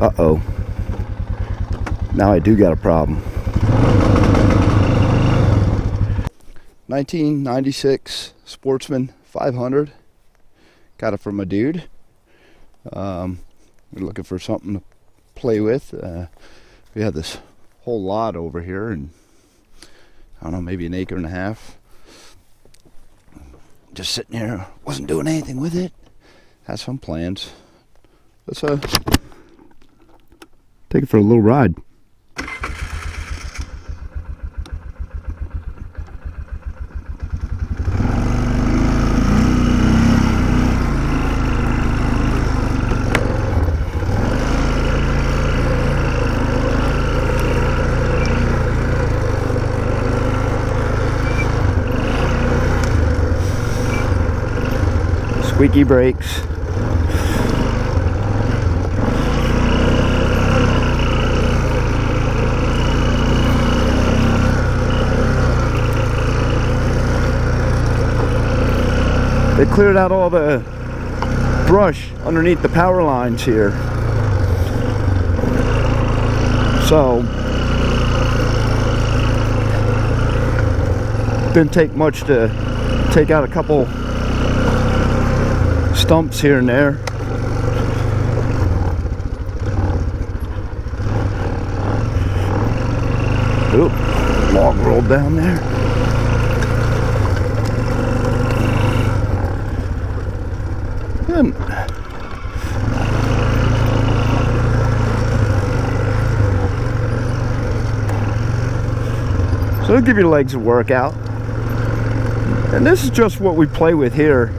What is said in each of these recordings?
Uh-oh. Now I do got a problem. 1996 Sportsman 500. Got it from a dude. We're looking for something to play with. We have this whole lot over here, and I don't know, maybe an acre and a half. Just sitting here, wasn't doing anything with it. Had some plans. Let's take it for a little ride. Squeaky brakes. They cleared out all the brush underneath the power lines here. So, didn't take much to take out a couple stumps here and there. Oop, log rolled down there. So it'll give your legs a workout, and this is just what we play with here.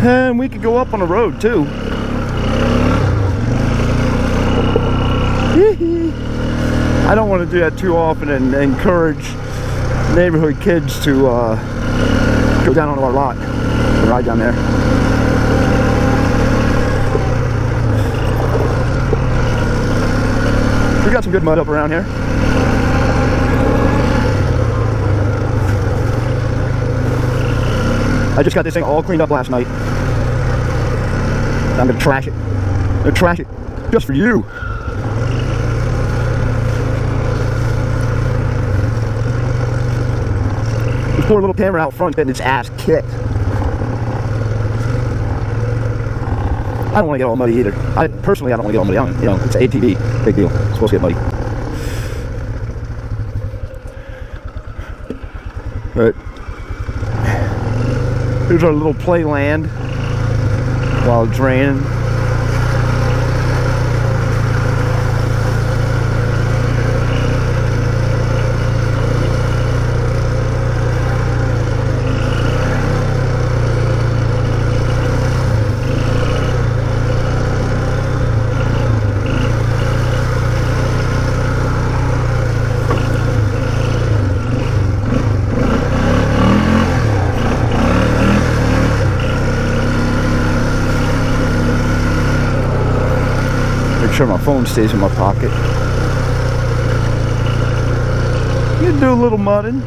And we could go up on the road too. I don't want to do that too often and encourage neighborhood kids to go down onto our lot and ride down there. We got some good mud up around here. I just got this thing all cleaned up last night. I'm gonna trash it. I'm gonna trash it just for you. This poor little camera out front getting its ass kicked. I don't want to get all muddy either. Personally, I don't want to get all muddy. You know, it's an ATV. Big deal. It's supposed to get muddy. But here's our little playland while it's raining. Sure, my phone stays in my pocket. You can do a little mudding.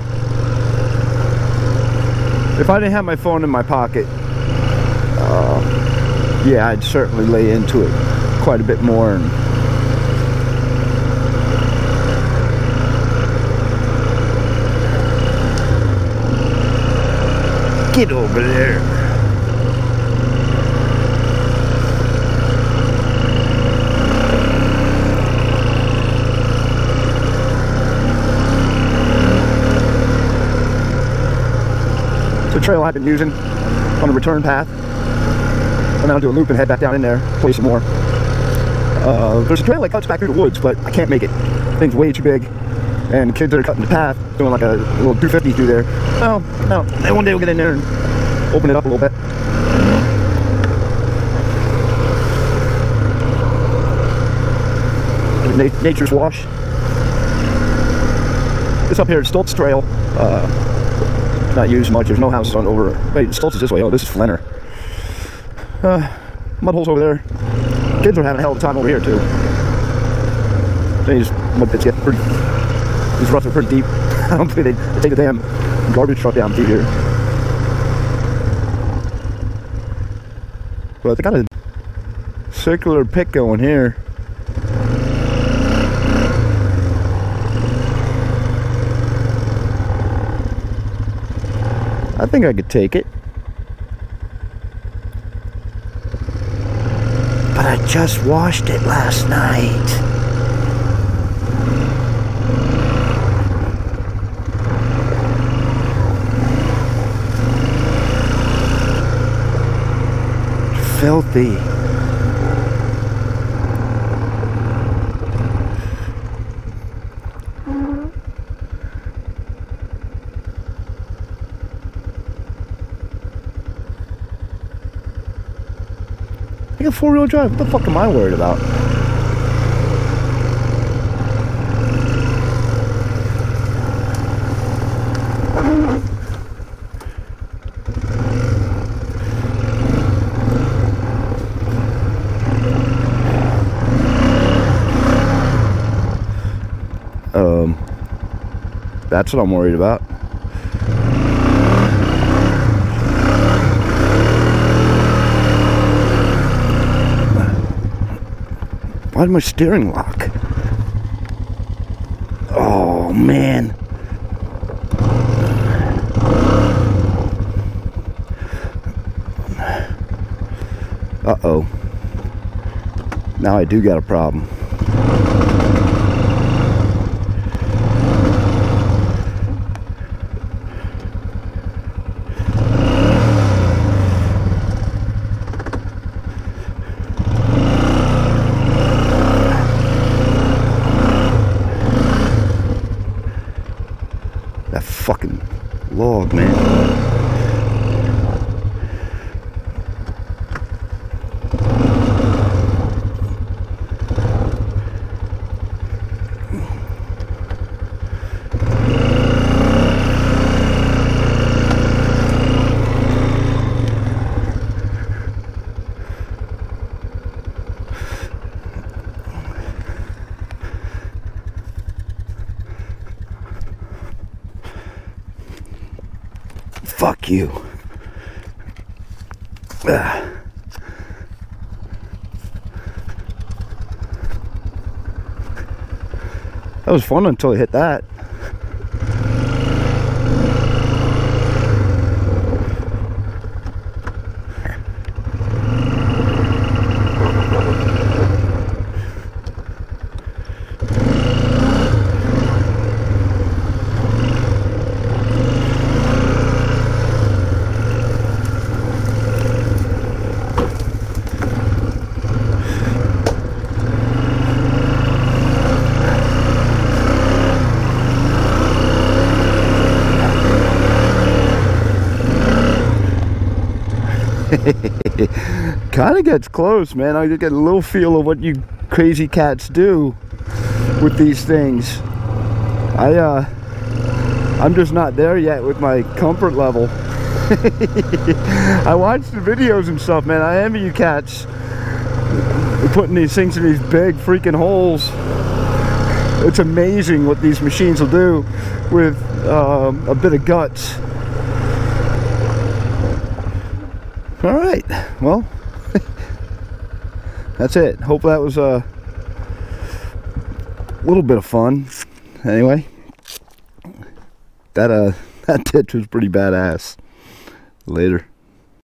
If I didn't have my phone in my pocket, yeah, I'd certainly lay into it quite a bit more. And get over there. Trail I've been using on the return path, and then I'll do a loop and head back down in there, play some more. There's a trail that cuts back through the woods, but I can't make it. Thing's way too big. and kids are cutting the path, doing like a little 250 through there. Oh, and one day we'll get in there and open it up a little bit. Nature's wash. This up here is Stoltz Trail. Not used much. There's no houses on over. Wait, Stoltz is this way. Oh, this is Flanner. Mud holes over there. Kids are having a hell of a time over here too. These mud pits get pretty. These ruts are pretty deep. I don't think they take a damn garbage truck down through here. But they got a circular pit going here. I think I could take it. But I just washed it last night. Filthy. I got four-wheel drive. What the fuck am I worried about? That's what I'm worried about. Why did my steering lock? Oh man. Uh-oh. Now I do got a problem. That fucking log, man. Fuck you. That was fun until I hit that. Kind of gets close, man. I get a little feel of what you crazy cats do with these things. I'm just not there yet with my comfort level. I watched the videos and stuff, man. I envy you cats putting these things in these big freaking holes. It's amazing what these machines will do with a bit of guts. All right, well, that's it. Hope that was a little bit of fun. Anyway, that ditch was pretty badass. Later.